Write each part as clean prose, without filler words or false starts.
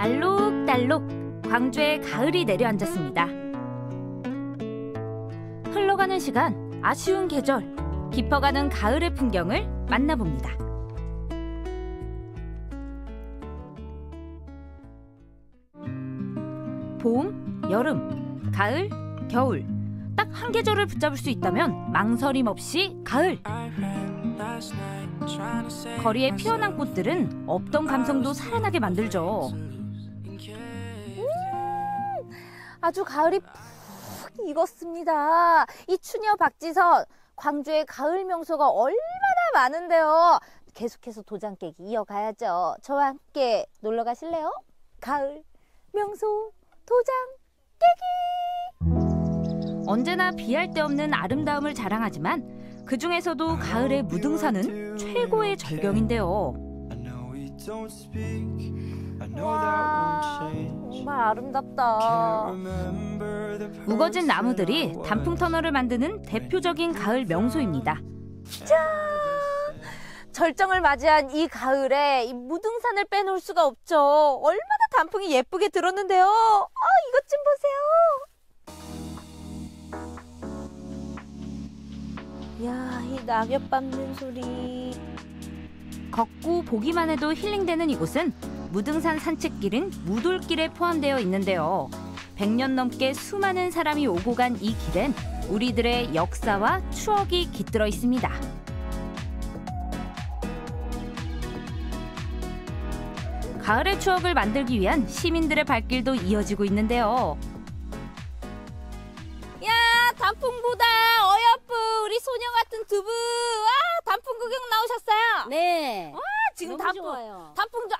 알록달록 광주의 가을이 내려앉았습니다. 흘러가는 시간, 아쉬운 계절, 깊어가는 가을의 풍경을 만나봅니다. 봄, 여름, 가을, 겨울 딱 한 계절을 붙잡을 수 있다면 망설임 없이 가을! 거리에 피어난 꽃들은 없던 감성도 살아나게 만들죠. 아주 가을이 푹 익었습니다. 이 추녀 박지선, 광주의 가을 명소가 얼마나 많은데요. 계속해서 도장 깨기 이어가야죠. 저와 함께 놀러 가실래요? 가을 명소 도장 깨기! 언제나 비할 데 없는 아름다움을 자랑하지만 그 중에서도 가을의 무등산은 최고의 절경인데요. 와, 정말 아름답다. 우거진 나무들이 단풍 터널을 만드는 대표적인 가을 명소입니다. 짠! 절정을 맞이한 이 가을에 이 무등산을 빼놓을 수가 없죠. 얼마나 단풍이 예쁘게 들었는데요. 아, 이것 좀 보세요. 이야, 이 낙엽 밟는 소리. 걷고 보기만 해도 힐링되는 이곳은 무등산 산책길인 무돌길에 포함되어 있는데요. 100년 넘게 수많은 사람이 오고 간 이 길엔 우리들의 역사와 추억이 깃들어 있습니다. 가을의 추억을 만들기 위한 시민들의 발길도 이어지고 있는데요. 야, 단풍 보다 어여쁜 우리 소녀 같은 두 분. 아, 단풍 구경 나오셨어요? 네. 와, 지금 단풍 좋아요. 단풍 좀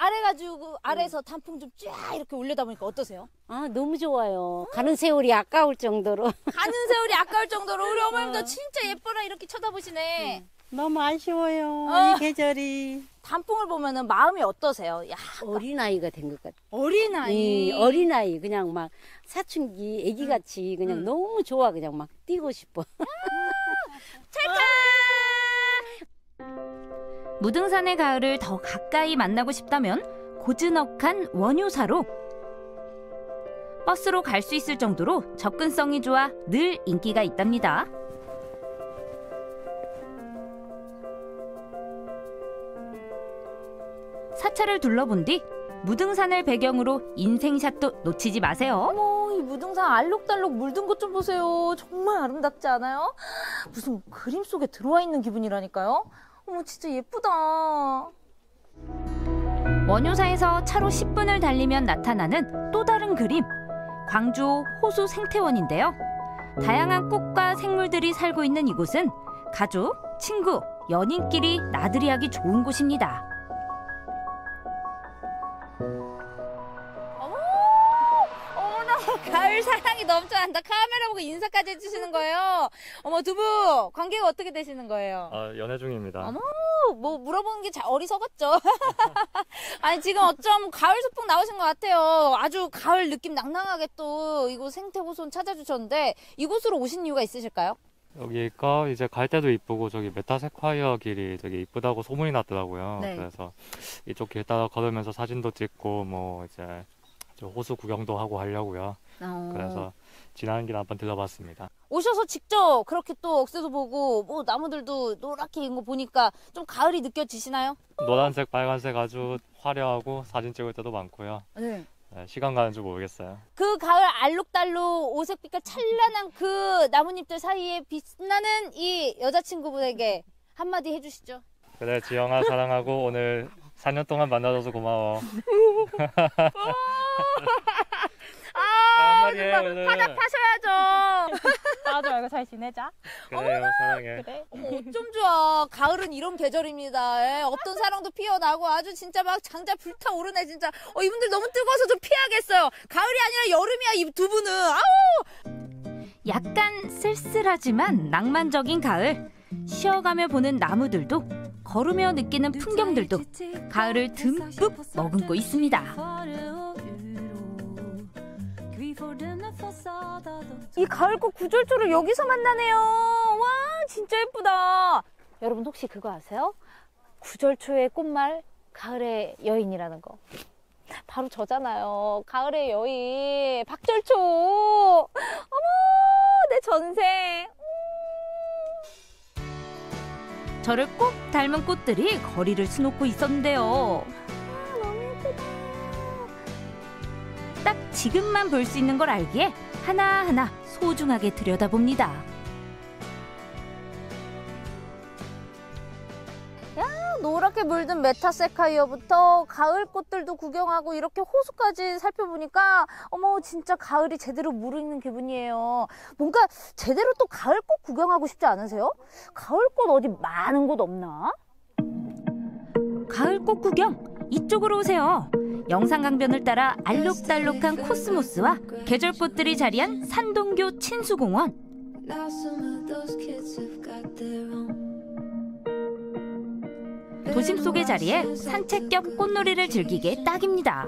아래에서 단풍 좀 쫙 이렇게 올려다 보니까 어떠세요? 아, 너무 좋아요. 가는 세월이 아까울 정도로. 가는 세월이 아까울 정도로 우리 어머님도 진짜 예뻐라 이렇게 쳐다보시네. 너무 아쉬워요. 이 계절이. 단풍을 보면은 마음이 어떠세요? 약간. 어린아이가 된 것 같아요. 어린아이? 어린아이. 그냥 막 사춘기 애기같이 그냥 너무 좋아. 그냥 막 뛰고 싶어. 찰칵! 무등산의 가을을 더 가까이 만나고 싶다면 고즈넉한 원효사로 버스로 갈 수 있을 정도로 접근성이 좋아 늘 인기가 있답니다. 사찰을 둘러본 뒤 무등산을 배경으로 인생샷도 놓치지 마세요. 어머, 이 무등산 알록달록 물든 것 좀 보세요. 정말 아름답지 않아요? 무슨 그림 속에 들어와 있는 기분이라니까요. 어머, 진짜 예쁘다. 원효사에서 차로 10분을 달리면 나타나는 또 다른 그림, 광주호 호수 생태원인데요. 다양한 꽃과 생물들이 살고 있는 이곳은 가족, 친구, 연인끼리 나들이 하기 좋은 곳입니다. 가을 사랑이 넘쳐난다. 카메라 보고 인사까지 해주시는 거예요. 어머, 두 분 관계가 어떻게 되시는 거예요? 아, 연애 중입니다. 어머, 뭐 물어보는 게 어리석었죠. 아니, 지금 어쩜 가을 소풍 나오신 것 같아요. 아주 가을 느낌 낭낭하게 또 이곳 생태호수원 찾아주셨는데 이곳으로 오신 이유가 있으실까요? 여기가 이제 갈 때도 이쁘고 저기 메타세쿼이아 길이 되게 이쁘다고 소문이 났더라고요. 네. 그래서 이쪽 길 따라 걸으면서 사진도 찍고 뭐 이제 호수 구경도 하고 하려고요. 그래서 지나는 길 한번 들러봤습니다. 오셔서 직접 그렇게 또 억새도 보고 뭐 나무들도 노랗게 있는 거 보니까 좀 가을이 느껴지시나요? 노란색, 빨간색 아주 화려하고 사진 찍을 때도 많고요. 네. 네, 시간 가는 줄 모르겠어요. 그 가을 알록달록 오색빛깔 찬란한 그 나뭇잎들 사이에 빛나는 이 여자친구분에게 한마디 해주시죠. 그래, 지영아 사랑하고 오늘 4년 동안 만나줘서 고마워. 아, 정말 화답하셔야죠. 싸우지 말고 잘 지내자. 그래요, 사랑해. 그래. 어쩜 좋아. 가을은 이런 계절입니다. 예, 없던 사랑도 피어나고 아주 진짜 막 장자 불타오르네 진짜. 이분들 너무 뜨거워서 좀 피하겠어요. 가을이 아니라 여름이야, 이 두 분은. 아우. 약간 쓸쓸하지만 낭만적인 가을. 쉬어가며 보는 나무들도 걸으며 느끼는 풍경들도 가을을 듬뿍 머금고 있습니다. 이 가을꽃 구절초를 여기서 만나네요. 와, 진짜 예쁘다. 여러분 혹시 그거 아세요? 구절초의 꽃말, 가을의 여인이라는 거. 바로 저잖아요. 가을의 여인 박절초. 어머, 내 전생. 저를 꼭 닮은 꽃들이 거리를 수놓고 있었는데요. 아, 너무 예쁘다. 딱 지금만 볼 수 있는 걸 알기에 하나하나 소중하게 들여다봅니다. 야, 노랗게 물든 메타세콰이어부터 가을 꽃들도 구경하고 이렇게 호수까지 살펴보니까 어머, 진짜 가을이 제대로 무르익는 기분이에요. 뭔가 제대로 또 가을 꽃 구경하고 싶지 않으세요? 가을 꽃 어디 많은 곳 없나? 가을 꽃 구경, 이쪽으로 오세요. 영산강변을 따라 알록달록한 코스모스와 계절꽃들이 자리한 산동교 친수공원. 도심 속의 자리에 산책 겸 꽃놀이를 즐기기에 딱입니다.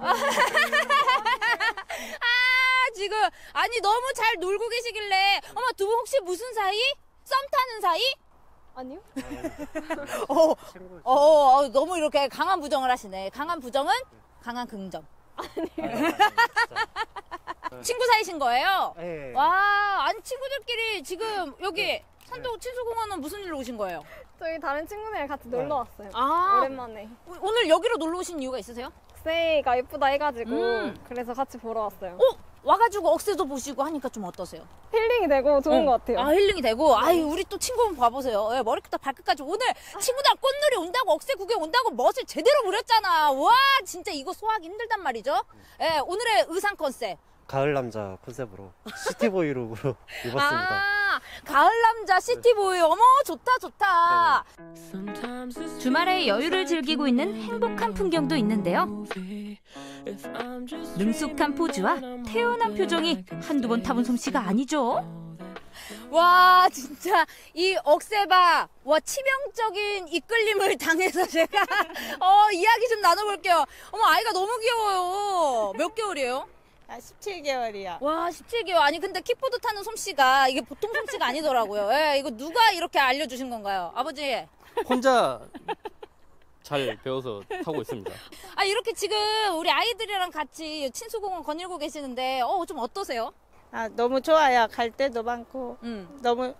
아, 지금 아니 너무 잘 놀고 계시길래 어머, 두 분 혹시 무슨 사이? 썸 타는 사이? 아니요. 너무 이렇게 강한 부정을 하시네. 강한 부정은 강한 긍정. 아니요. 친구 사이신 거예요? 네. 와, 아니 친구들끼리 지금 여기 네. 산동 친수공원은 무슨 일로 오신 거예요? 저희 다른 친구들이랑 같이 놀러 왔어요. 아, 오랜만에. 오늘 여기로 놀러 오신 이유가 있으세요? 억새가 예쁘다 해가지고 그래서 같이 보러 왔어요. 와가지고 억새도 보시고 하니까 좀 어떠세요? 힐링이 되고 좋은 것 같아요. 아, 힐링이 되고. 아이, 우리 또 친구 한번 봐보세요. 예, 머리부터 발끝까지 오늘 친구들 꽃놀이 온다고 억새 구경 온다고 멋을 제대로 부렸잖아. 와, 진짜 이거 소화하기 힘들단 말이죠. 예, 오늘의 의상 컨셉. 가을 남자 컨셉으로 시티보이 룩으로 입었습니다. 아, 가을 남자 시티보이. 어머, 좋다 좋다. 네. 주말에 여유를 즐기고 있는 행복한 풍경도 있는데요. 능숙한 포즈와 태연한 표정이 한두 번 타본 솜씨가 아니죠. 와, 진짜 이 억새바, 와, 치명적인 이끌림을 당해서 제가 이야기 좀 나눠볼게요. 어머, 아이가 너무 귀여워요. 몇 개월이에요? 17개월이요. 와, 17개월. 아니, 근데 킥보드 타는 솜씨가 이게 보통 솜씨가 아니더라고요. 예, 이거 누가 이렇게 알려주신 건가요? 아버지? 혼자 잘 배워서 타고 있습니다. 아, 이렇게 지금 우리 아이들이랑 같이 친수공원 거닐고 계시는데 좀 어떠세요? 아, 너무 좋아요. 갈 때도 많고 너무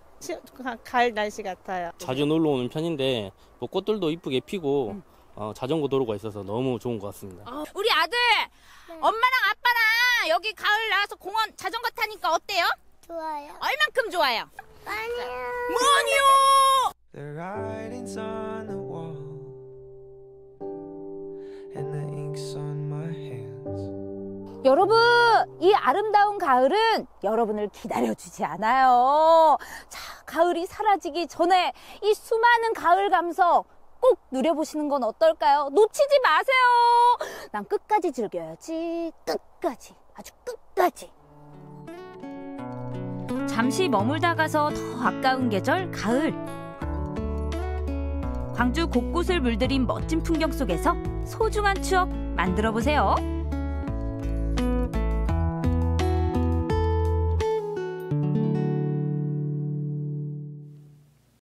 가을 날씨 같아요. 자주 놀러 오는 편인데 뭐 꽃들도 이쁘게 피고 자전거 도로가 있어서 너무 좋은 것 같습니다. 아, 우리 아들! 엄마랑 아빠랑 여기 가을 나와서 공원 자전거 타니까 어때요? 좋아요. 얼만큼 좋아요? 많이요. 여러분, 이 아름다운 가을은 여러분을 기다려주지 않아요. 자, 가을이 사라지기 전에 이 수많은 가을 감성 꼭 누려보시는 건 어떨까요? 놓치지 마세요. 난 끝까지 즐겨야지. 끝까지. 아주 끝까지. 잠시 머물다 가서 더 아까운 계절 가을. 광주 곳곳을 물들인 멋진 풍경 속에서 소중한 추억 만들어 보세요.